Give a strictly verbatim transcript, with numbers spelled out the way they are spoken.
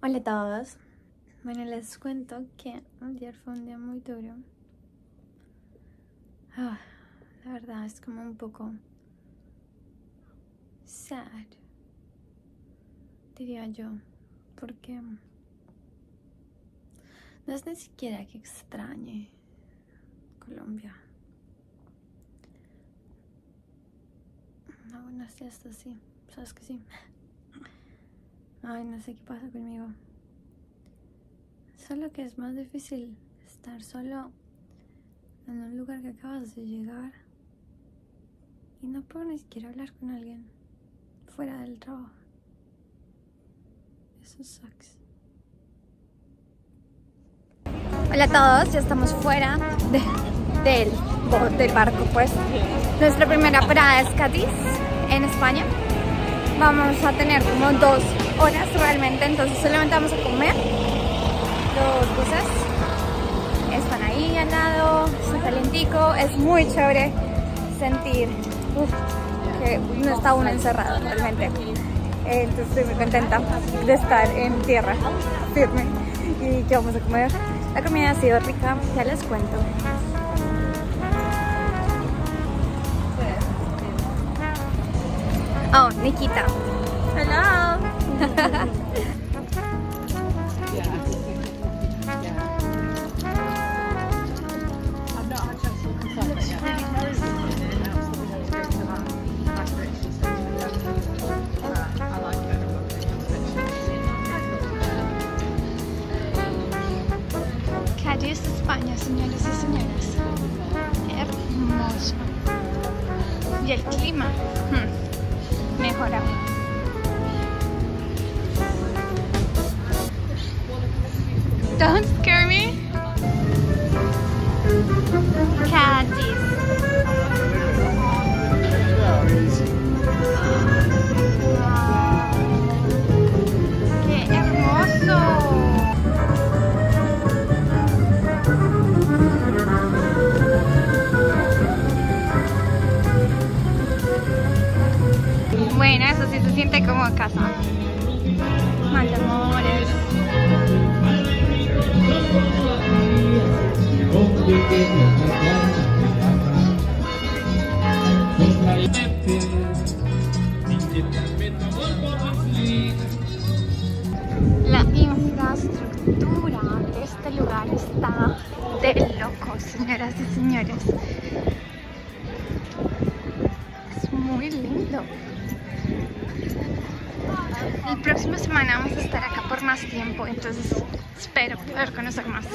Hola a todos. Bueno, les cuento que ayer fue un día muy duro. Oh, la verdad es como un poco sad, diría yo, porque no es ni siquiera que extrañe Colombia. No, buenas fiestas, sí, sabes que sí. Ay, no sé qué pasa conmigo. Solo que es más difícil estar solo en un lugar que acabas de llegar y no puedo ni siquiera hablar con alguien fuera del trabajo. Eso sucks. Hola a todos, ya estamos fuera de, del, del barco, pues. Nuestra primera parada es Cádiz, en España. Vamos a tener como dos horas realmente, entonces solamente vamos a comer. Los buses están ahí al lado, está calentico, es muy chévere sentir uf, que no está uno encerrado realmente. Eh, entonces estoy muy contenta de estar en tierra firme. ¿Y qué vamos a comer? La comida ha sido rica, ya les cuento. Oh, Nikita. Hello. Cádiz, España, señores y señoras. Hermoso. Y el clima hmm. mejora. Don't scare me. Cádiz. Bueno, eso sí se siente como a casa. Mal de amores. La infraestructura de este lugar está de loco, señoras y señores. Es muy lindo. La próxima semana vamos a estar acá por más tiempo, entonces espero poder conocer más.